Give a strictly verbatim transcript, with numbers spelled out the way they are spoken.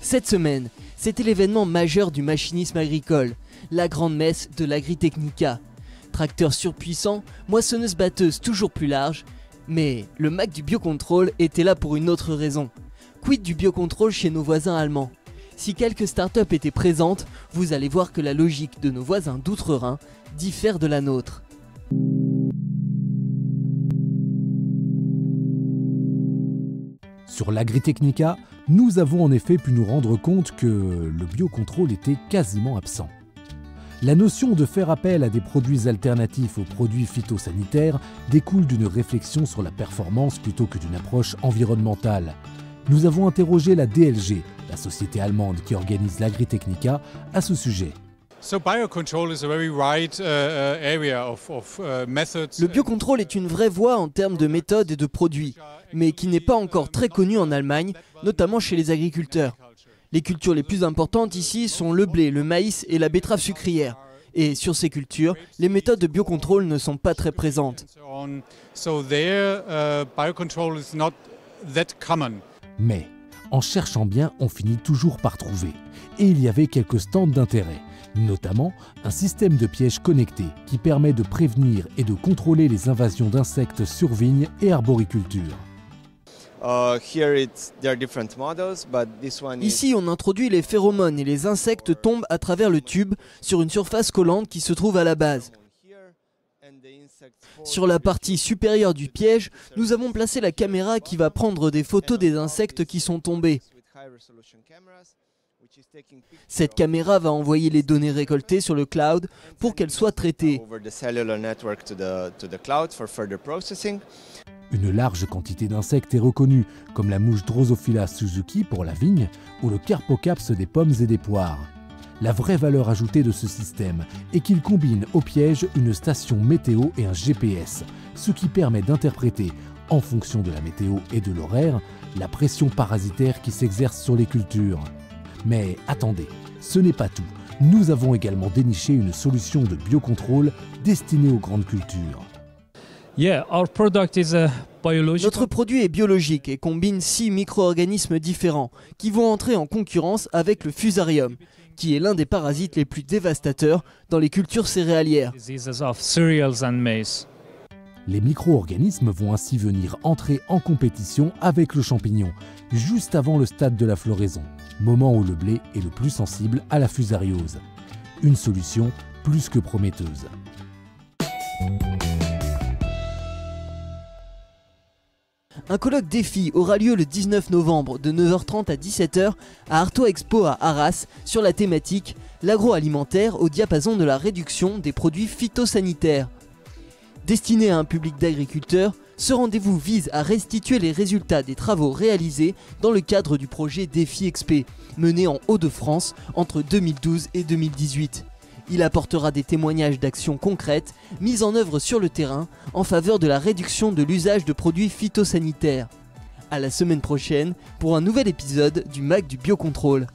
Cette semaine, c'était l'événement majeur du machinisme agricole, la grande messe de l'Agritechnica. Tracteurs surpuissants, moissonneuses batteuses toujours plus larges, mais le Mag du Biocontrôle était là pour une autre raison. Quid du biocontrôle chez nos voisins allemands? Si quelques startups étaient présentes, vous allez voir que la logique de nos voisins d'outre-Rhin diffère de la nôtre. Sur l'Agritechnica, nous avons en effet pu nous rendre compte que le biocontrôle était quasiment absent. La notion de faire appel à des produits alternatifs aux produits phytosanitaires découle d'une réflexion sur la performance plutôt que d'une approche environnementale. Nous avons interrogé la D L G, la société allemande qui organise l'Agritechnica, à ce sujet. Le biocontrôle est une vraie voie en termes de méthodes et de produits, mais qui n'est pas encore très connue en Allemagne, notamment chez les agriculteurs. Les cultures les plus importantes ici sont le blé, le maïs et la betterave sucrière. Et sur ces cultures, les méthodes de biocontrôle ne sont pas très présentes. Mais, en cherchant bien, on finit toujours par trouver. Et il y avait quelques stands d'intérêt, notamment un système de pièges connecté qui permet de prévenir et de contrôler les invasions d'insectes sur vignes et arboriculture. Ici, on introduit les phéromones et les insectes tombent à travers le tube sur une surface collante qui se trouve à la base. Sur la partie supérieure du piège, nous avons placé la caméra qui va prendre des photos des insectes qui sont tombés. Cette caméra va envoyer les données récoltées sur le cloud pour qu'elles soient traitées. Une large quantité d'insectes est reconnue, comme la mouche Drosophila Suzuki pour la vigne ou le Carpocapse des pommes et des poires. La vraie valeur ajoutée de ce système est qu'il combine au piège une station météo et un G P S, ce qui permet d'interpréter, en fonction de la météo et de l'horaire, la pression parasitaire qui s'exerce sur les cultures. Mais attendez, ce n'est pas tout. Nous avons également déniché une solution de biocontrôle destinée aux grandes cultures. Notre produit est biologique et combine six micro-organismes différents qui vont entrer en concurrence avec le fusarium, qui est l'un des parasites les plus dévastateurs dans les cultures céréalières. Les micro-organismes vont ainsi venir entrer en compétition avec le champignon, juste avant le stade de la floraison, moment où le blé est le plus sensible à la fusariose. Une solution plus que prometteuse. Un colloque Défi aura lieu le dix-neuf novembre de neuf heures trente à dix-sept heures à Artois Expo à Arras sur la thématique « L'agroalimentaire au diapason de la réduction des produits phytosanitaires ». Destiné à un public d'agriculteurs, ce rendez-vous vise à restituer les résultats des travaux réalisés dans le cadre du projet Défi X P, mené en Hauts-de-France entre deux mille douze et deux mille dix-huit. Il apportera des témoignages d'actions concrètes mises en œuvre sur le terrain en faveur de la réduction de l'usage de produits phytosanitaires. À la semaine prochaine pour un nouvel épisode du Mag du Biocontrôle.